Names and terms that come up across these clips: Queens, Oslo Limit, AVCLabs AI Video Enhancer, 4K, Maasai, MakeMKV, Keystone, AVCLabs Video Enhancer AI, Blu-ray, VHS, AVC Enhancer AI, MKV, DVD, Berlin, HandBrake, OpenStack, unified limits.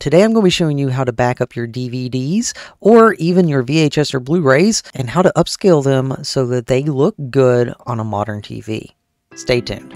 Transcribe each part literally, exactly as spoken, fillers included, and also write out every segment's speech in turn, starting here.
Today I'm going to be showing you how to back up your D V Ds or even your V H S or Blu-rays and how to upscale them so that they look good on a modern T V. Stay tuned.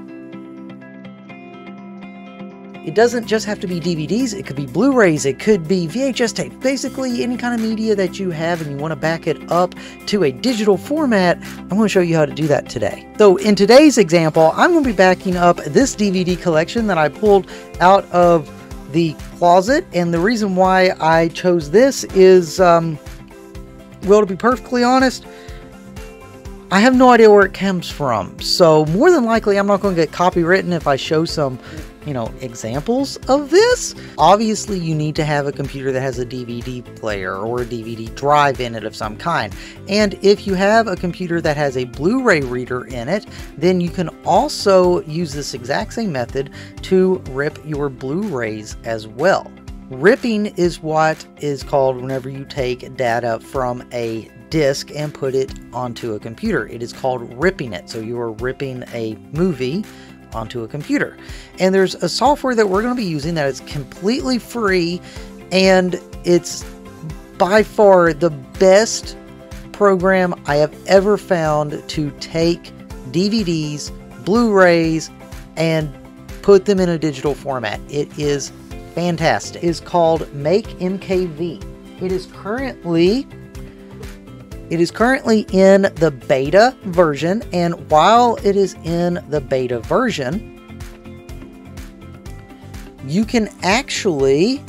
It doesn't just have to be D V Ds, it could be Blu-rays, it could be V H S tape, basically any kind of media that you have and you want to back it up to a digital format. I'm going to show you how to do that today. So in today's example, I'm going to be backing up this D V D collection that I pulled out of the closet, and the reason why I chose this is, um, well, to be perfectly honest, I have no idea where it comes from, so more than likely I'm not going to get copywritten if I show some, you know, examples of this. Obviously you need to have a computer that has a D V D player or a D V D drive in it of some kind. And if you have a computer that has a Blu-ray reader in it, then you can also use this exact same method to rip your Blu-rays as well. Ripping is what is called whenever you take data from a disc and put it onto a computer. It is called ripping it. So you are ripping a movie onto a computer, and there's a software that we're going to be using that is completely free, and it's by far the best program I have ever found to take D V Ds, Blu-rays, and put them in a digital format. It is fantastic. It's called MakeMKV. It is currently It is currently in the beta version, and while it is in the beta version, you can actually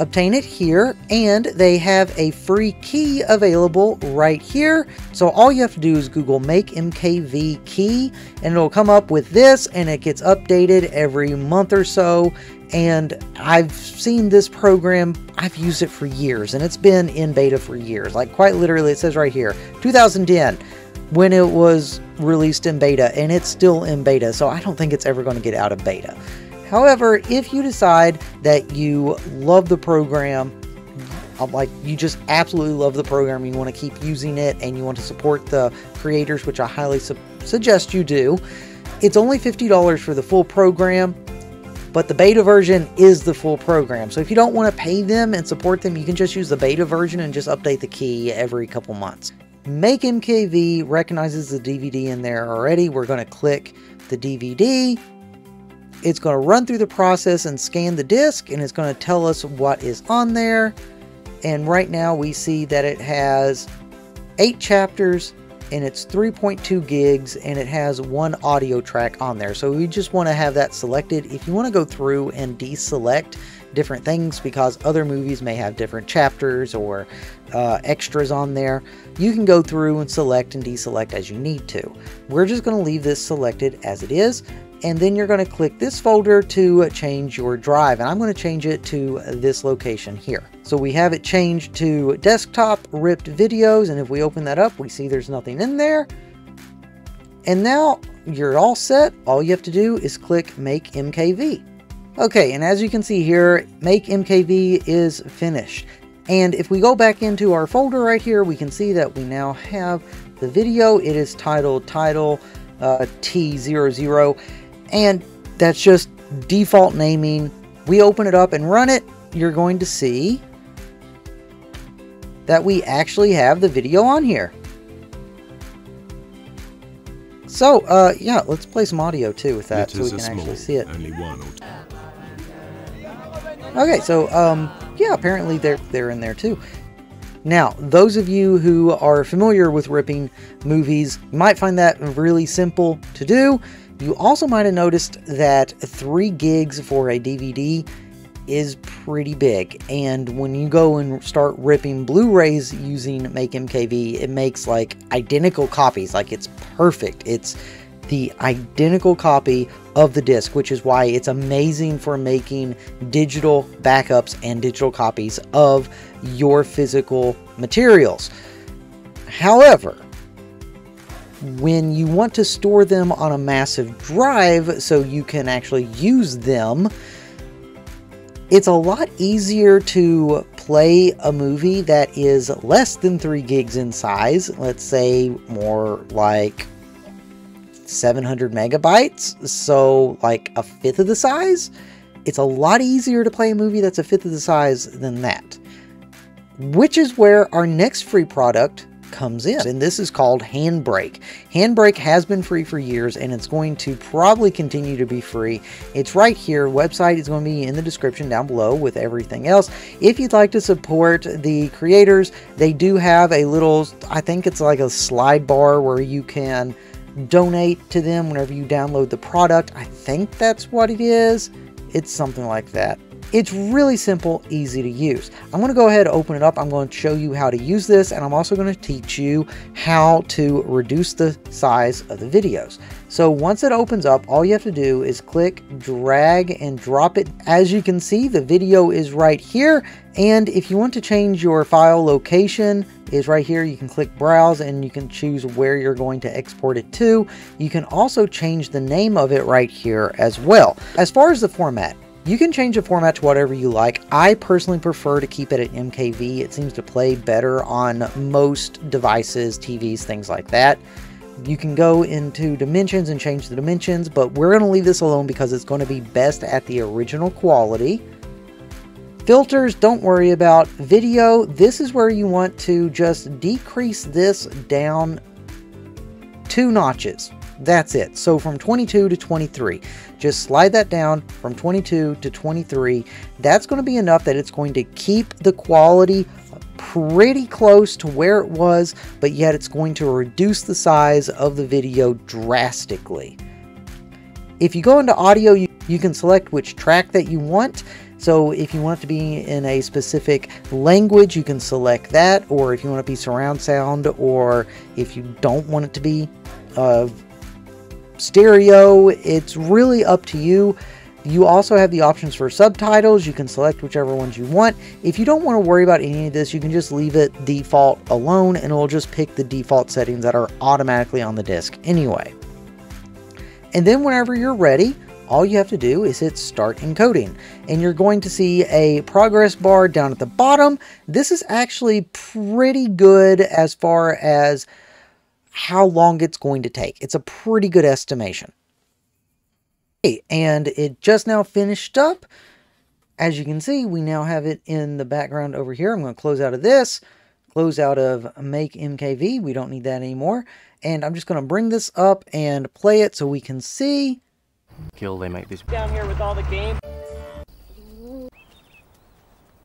obtain it here, and they have a free key available right here. So all you have to do is Google MakeMKV key, and it'll come up with this, and it gets updated every month or so. And I've seen this program, I've used it for years, and it's been in beta for years. Like, quite literally, it says right here two thousand ten when it was released in beta, and it's still in beta, so I don't think it's ever going to get out of beta. However, if you decide that you love the program, like you just absolutely love the program, you want to keep using it, and you want to support the creators, which I highly su- suggest you do, it's only fifty dollars for the full program. But the beta version is the full program. So if you don't want to pay them and support them, you can just use the beta version and just update the key every couple months. MakeMKV recognizes the D V D in there already. We're going to click the D V D. It's going to run through the process and scan the disc, and it's going to tell us what is on there. And right now we see that it has eight chapters, and it's three point two gigs, and it has one audio track on there. So we just want to have that selected. If you want to go through and deselect different things because other movies may have different chapters or uh, extras on there, you can go through and select and deselect as you need to. We're just going to leave this selected as it is, and then you're going to click this folder to change your drive, and I'm going to change it to this location here. So we have it changed to desktop ripped videos, and if we open that up, we see there's nothing in there. And now you're all set. All you have to do is click Make M K V. Okay, and as you can see here, Make M K V is finished. And if we go back into our folder right here, we can see that we now have the video. It is titled title uh, T zero zero, and that's just default naming. We open it up and run it. You're going to see that we actually have the video on here. So uh, yeah, let's play some audio too with that, so we can actually see it. Okay, so um, yeah, apparently they're they're in there too. Now, those of you who are familiar with ripping movies might find that really simple to do. You also might have noticed that three gigs for a D V D is pretty big, and when you go and start ripping Blu-rays using MakeMKV, it makes like identical copies. Like, it's perfect. It's the identical copy of the disc, which is why it's amazing for making digital backups and digital copies of your physical materials. However, when you want to store them on a massive drive so you can actually use them, it's a lot easier to play a movie that is less than three gigs in size. Let's say more like seven hundred megabytes, so like a fifth of the size. It's a lot easier to play a movie that's a fifth of the size than that, which is where our next free product comes in, and this is called HandBrake. HandBrake has been free for years, and it's going to probably continue to be free. It's right here. Website is going to be in the description down below with everything else. If you'd like to support the creators, they do have a little, I think it's like a slide bar where you can donate to them whenever you download the product. I think that's what it is. It's something like that. It's really simple, easy to use. I'm going to go ahead and open it up. I'm going to show you how to use this, and I'm also going to teach you how to reduce the size of the videos. So once it opens up, all you have to do is click, drag, and drop it. As you can see, the video is right here, and if you want to change your file location, is right here. You can click browse and you can choose where you're going to export it to. You can also change the name of it right here as well. As far as the format, you can change the format to whatever you like. I personally prefer to keep it at M K V. It seems to play better on most devices, T Vs, things like that. You can go into dimensions and change the dimensions, but we're going to leave this alone because it's going to be best at the original quality. Filters, don't worry about. Video, this is where you want to just decrease this down two notches. That's it. So from twenty-two to twenty-three, just slide that down from twenty-two to twenty-three. That's going to be enough that it's going to keep the quality pretty close to where it was, but yet it's going to reduce the size of the video drastically. If you go into audio, you, you can select which track that you want. So if you want it to be in a specific language, you can select that, or if you want it to be surround sound, or if you don't want it to be uh, stereo, it's really up to you. You also have the options for subtitles. You can select whichever ones you want. If you don't want to worry about any of this, you can just leave it default alone, and it'll just pick the default settings that are automatically on the disc anyway. And then whenever you're ready, all you have to do is hit start encoding, and you're going to see a progress bar down at the bottom. This is actually pretty good as far as how long it's going to take. It's a pretty good estimation. And it just now finished up. As you can see, we now have it in the background over here. I'm going to close out of this, close out of Make M K V. We don't need that anymore. And I'm just going to bring this up and play it so we can see. Kill, they make this down here with all the game.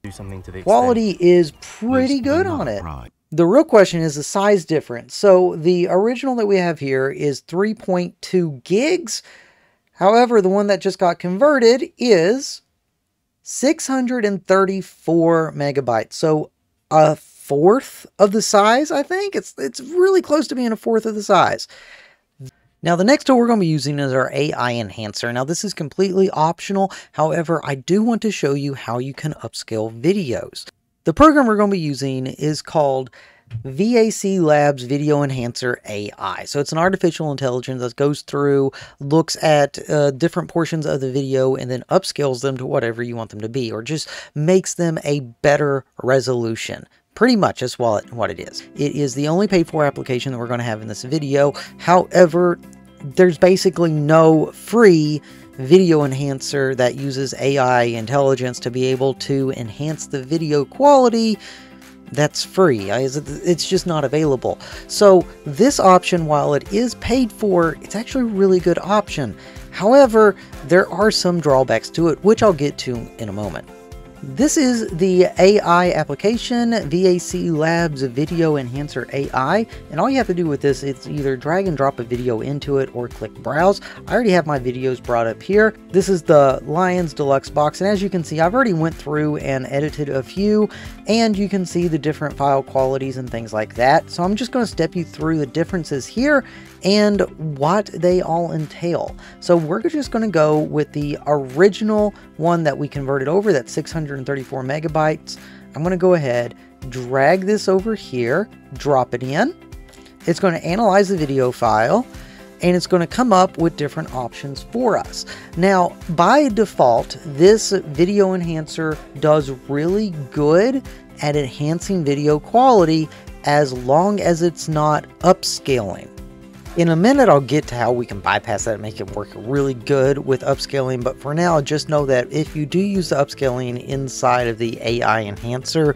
Do something to the quality is pretty good on it. Right. The real question is the size difference. So the original that we have here is three point two gigs. However, the one that just got converted is six hundred thirty-four megabytes. So a fourth of the size, I think. It's, it's really close to being a fourth of the size. Now, the next tool we're going to be using is our A I enhancer. Now, this is completely optional. However, I do want to show you how you can upscale videos. The program we're going to be using is called AVCLabs Video Enhancer A I. So it's an artificial intelligence that goes through, looks at uh, different portions of the video, and then upscales them to whatever you want them to be, or just makes them a better resolution. Pretty much is what it is. It is the only paid for application that we're going to have in this video. However, there's basically no free video enhancer that uses A I intelligence to be able to enhance the video quality that's free. It's just not available. So this option, while it is paid for, it's actually a really good option. However, there are some drawbacks to it, which I'll get to in a moment. This is the A I application, AVCLabs Video Enhancer A I, and all you have to do with this is either drag and drop a video into it or click browse. I already have my videos brought up here. This is the Lions Deluxe box, and as you can see, I've already went through and edited a few, and you can see the different file qualities and things like that. So I'm just going to step you through the differences here and what they all entail. So we're just going to go with the original one that we converted over, that's six hundred thirty-four megabytes. I'm going to go ahead, drag this over here, drop it in. It's going to analyze the video file, and it's going to come up with different options for us. Now, by default, this video enhancer does really good at enhancing video quality as long as it's not upscaling. In a minute, I'll get to how we can bypass that and make it work really good with upscaling. But for now, just know that if you do use the upscaling inside of the A I enhancer,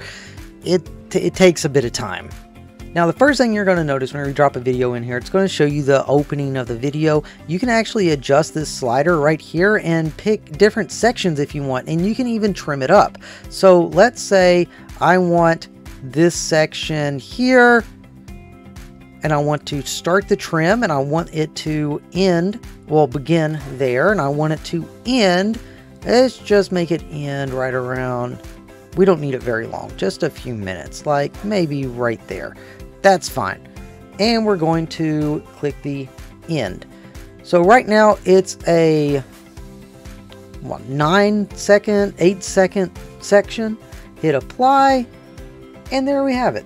it, it takes a bit of time. Now, the first thing you're going to notice whenever you drop a video in here, it's going to show you the opening of the video. You can actually adjust this slider right here and pick different sections if you want, and you can even trim it up. So let's say I want this section here, and I want to start the trim, and I want it to end, well, begin there, and I want it to end. Let's just make it end right around, we don't need it very long, just a few minutes, like maybe right there. That's fine. And we're going to click the end. So right now it's a what, nine second, eight second section. Hit apply, and there we have it.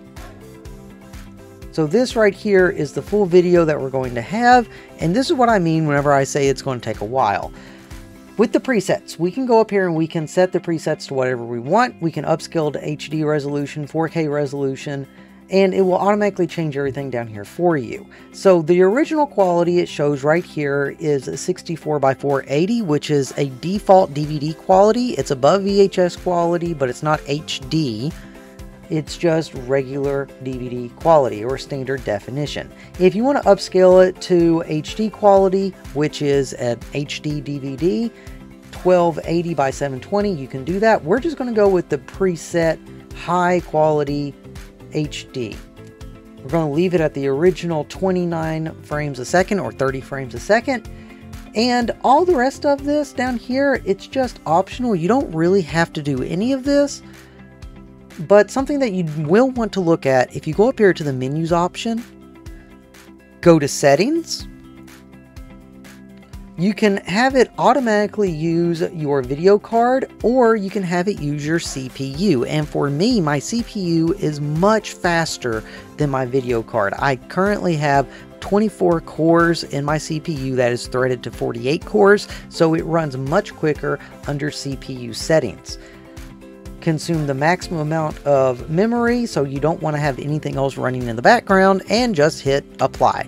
So this right here is the full video that we're going to have, and this is what I mean whenever I say it's going to take a while. With the presets, we can go up here and we can set the presets to whatever we want. We can upscale to H D resolution, four K resolution, and it will automatically change everything down here for you. So the original quality it shows right here is sixty-four by four eighty, which is a default D V D quality. It's above V H S quality, but it's not H D. It's just regular D V D quality or standard definition. If you want to upscale it to H D quality, which is an H D D V D, twelve eighty by seven twenty, you can do that. We're just going to go with the preset high quality H D. We're going to leave it at the original twenty-nine frames a second or thirty frames a second, and all the rest of this down here, it's just optional. You don't really have to do any of this, but something that you will want to look at, if you go up here to the menus option, go to settings, you can have it automatically use your video card, or you can have it use your C P U. And for me, my C P U is much faster than my video card. I currently have twenty-four cores in my C P U that is threaded to forty-eight cores, so it runs much quicker under C P U settings. Consume the maximum amount of memory, so you don't want to have anything else running in the background, and just hit apply.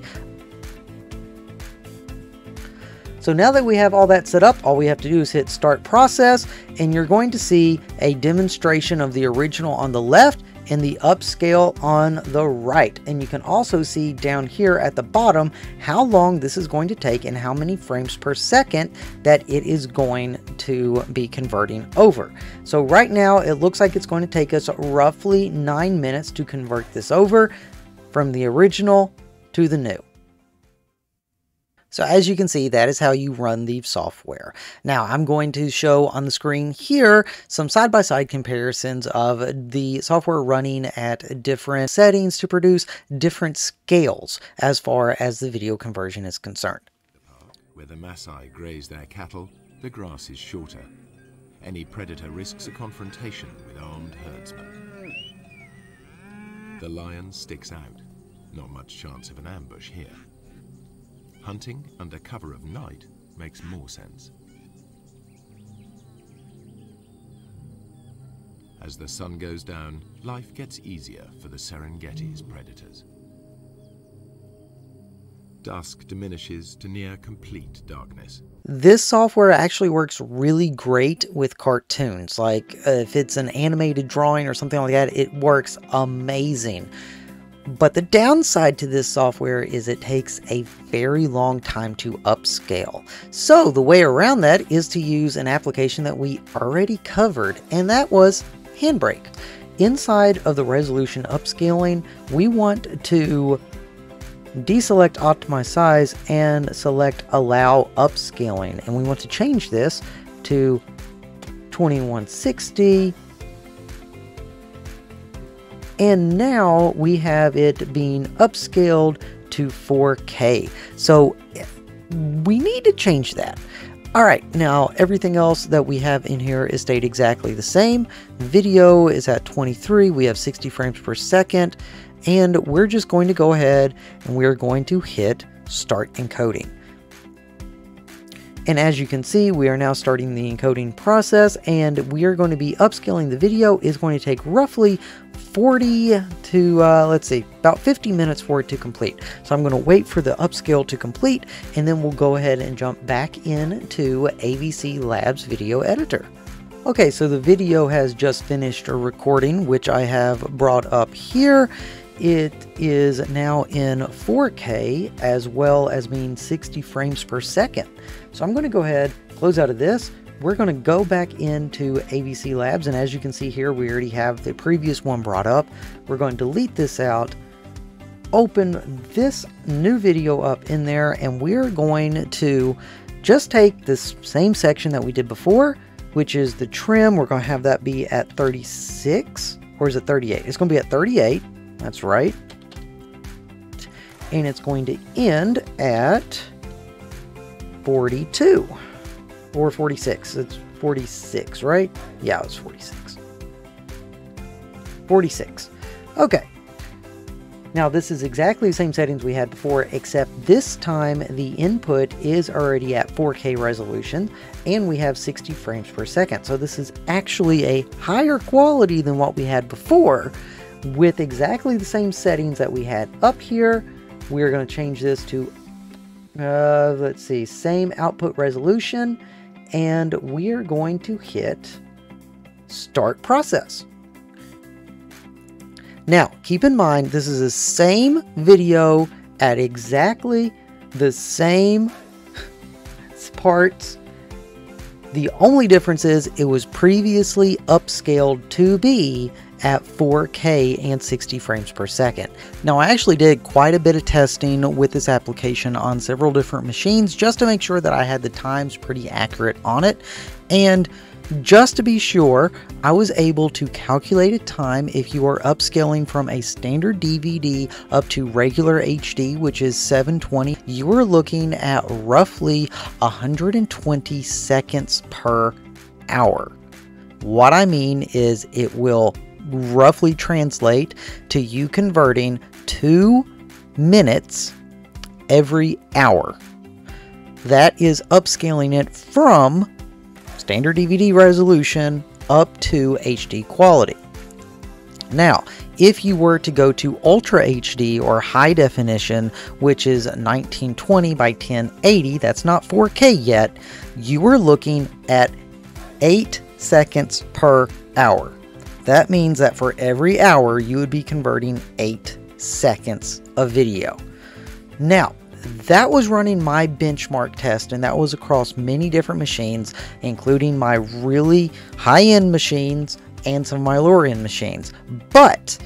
So now that we have all that set up, all we have to do is hit start process, and you're going to see a demonstration of the original on the left and the upscale on the right. And you can also see down here at the bottom how long this is going to take and how many frames per second that it is going to be converting over. So right now it looks like it's going to take us roughly nine minutes to convert this over from the original to the new. So as you can see, that is how you run the software. Now I'm going to show on the screen here some side-by-side comparisons of the software running at different settings to produce different scales as far as the video conversion is concerned. Where the Maasai graze their cattle, the grass is shorter. Any predator risks a confrontation with armed herdsmen. The lion sticks out. Not much chance of an ambush here. Hunting under cover of night makes more sense. As the sun goes down, life gets easier for the Serengeti's predators. Dusk diminishes to near complete darkness. This software actually works really great with cartoons. Like uh, if it's an animated drawing or something like that, it works amazing. But the downside to this software is it takes a very long time to upscale. So the way around that is to use an application that we already covered, and that was HandBrake. Inside of the resolution upscaling, we want to deselect optimize size and select allow upscaling. And we want to change this to twenty-one sixty. And now we have it being upscaled to four K. So we need to change that. All right, now everything else that we have in here is stayed exactly the same. Video is at twenty-three, we have sixty frames per second, and we're just going to go ahead and we're going to hit start encoding. And as you can see, we are now starting the encoding process, and we are going to be upscaling the video. It's going to take roughly forty to, uh, let's see, about fifty minutes for it to complete. So I'm going to wait for the upscale to complete, and then we'll go ahead and jump back into AVCLabs Video Editor. Okay, so the video has just finished a recording, which I have brought up here. It is now in four K as well as being sixty frames per second. So I'm going to go ahead, close out of this. We're going to go back into AVCLabs, and as you can see here, we already have the previous one brought up. We're going to delete this out, open this new video up in there, and we're going to just take this same section that we did before, which is the trim. We're going to have that be at thirty-six, or is it thirty-eight? It's going to be at thirty-eight. That's right. And it's going to end at forty-two or forty-six. It's forty-six, right? Yeah, it's forty-six. forty-six. Okay. Now this is exactly the same settings we had before, except this time the input is already at four K resolution and we have sixty frames per second. So this is actually a higher quality than what we had before. With exactly the same settings that we had up here, we're going to change this to, uh, let's see, same output resolution, and we're going to hit start process. Now, keep in mind, this is the same video at exactly the same parts. The only difference is it was previously upscaled to be at four K and sixty frames per second. Now I actually did quite a bit of testing with this application on several different machines just to make sure that I had the times pretty accurate on it. And just to be sure, I was able to calculate a time if you are upscaling from a standard D V D up to regular H D, which is seven twenty, you are looking at roughly one hundred twenty seconds per hour. What I mean is it will roughly translate to you converting two minutes every hour. That is upscaling it from standard D V D resolution up to H D quality. Now, if you were to go to Ultra H D or high definition, which is nineteen twenty by ten eighty, that's not four K yet, you are looking at eight seconds per hour. That means that for every hour you would be converting eight seconds of video. Now, that was running my benchmark test, and that was across many different machines, including my really high-end machines and some of my lower-end machines. But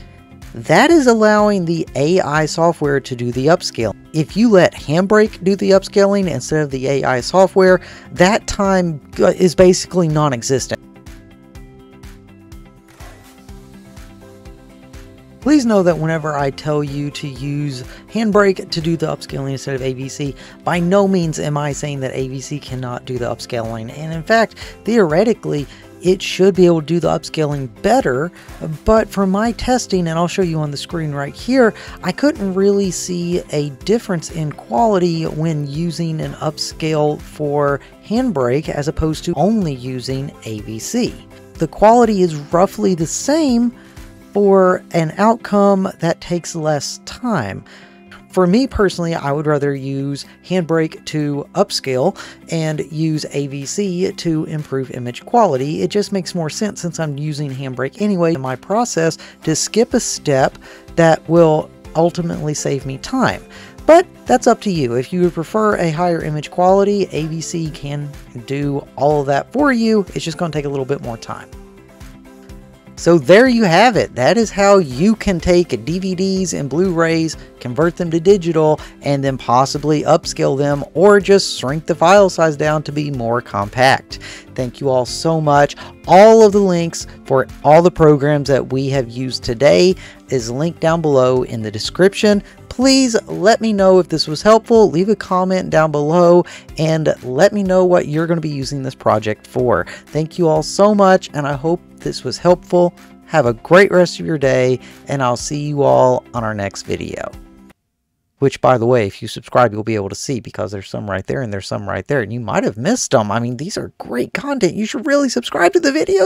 that is allowing the A I software to do the upscale. If you let HandBrake do the upscaling instead of the A I software, that time is basically non-existent. Please know that whenever I tell you to use HandBrake to do the upscaling instead of A V C, by no means am I saying that A V C cannot do the upscaling. And in fact, theoretically, it should be able to do the upscaling better, but for my testing, and I'll show you on the screen right here, I couldn't really see a difference in quality when using an upscale for HandBrake as opposed to only using A V C. The quality is roughly the same, for an outcome that takes less time. For me personally, I would rather use HandBrake to upscale and use A V C to improve image quality. It just makes more sense since I'm using HandBrake anyway in my process to skip a step that will ultimately save me time. But that's up to you. If you would prefer a higher image quality, A V C can do all of that for you. It's just going to take a little bit more time. So there you have it. That is how you can take D V Ds and Blu-rays, convert them to digital, and then possibly upscale them or just shrink the file size down to be more compact. Thank you all so much. All of the links for all the programs that we have used today is linked down below in the description. Please let me know if this was helpful. Leave a comment down below and let me know what you're going to be using this project for. Thank you all so much, and I hope this was helpful. Have a great rest of your day, and I'll see you all on our next video. which, by the way, if you subscribe, you'll be able to see, because there's some right there and there's some right there, and you might have missed them. I mean, these are great content. You should really subscribe to the video.